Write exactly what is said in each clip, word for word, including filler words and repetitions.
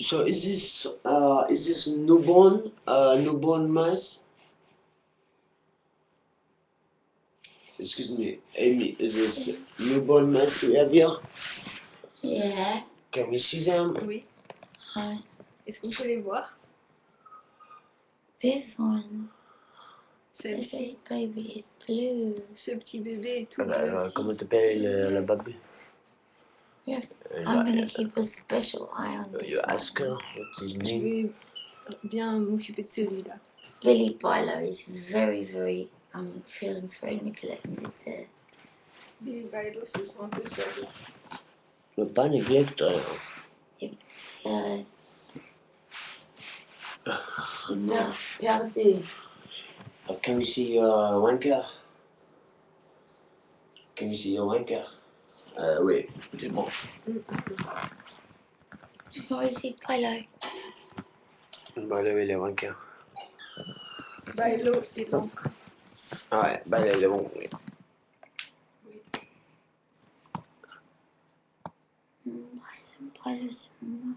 So is this uh, is this newborn uh, newborn mass? Excuse me, Amy. Is this newborn mass we have here? Yeah. Can we see them? Oui. Uh, Est-ce qu'on peut les voir? This one. Celle-ci. This baby is blue. Ce petit bébé est tout bleu. Ah bah, comment t'appelles euh, la babé? Yes. I'm gonna keep a special eye on this. You ask her what's his name. Je vais bien m'occuper de celui-là. Billy Bilo is very, very, um, feels very neglected there. Billy Bilo se sent un peu seul. Le pas néglecte. Il a perdu. Can we see your wanker? Can we see your wanker? Euh, oui, c'est bon. Tu peux aussi Bilo. Bilo, il est vainqueur. Bilo, il est bon. Ouais, Bilo, il est bon, oui. Bilo, c'est moi.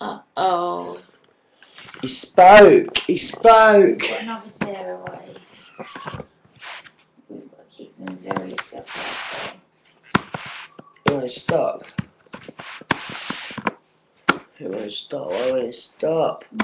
Uh-oh. He spoke! He spoke! We've got another tear away. We've got to keep them very separate. Why won't it stop? It won't stop. Why won't it stop?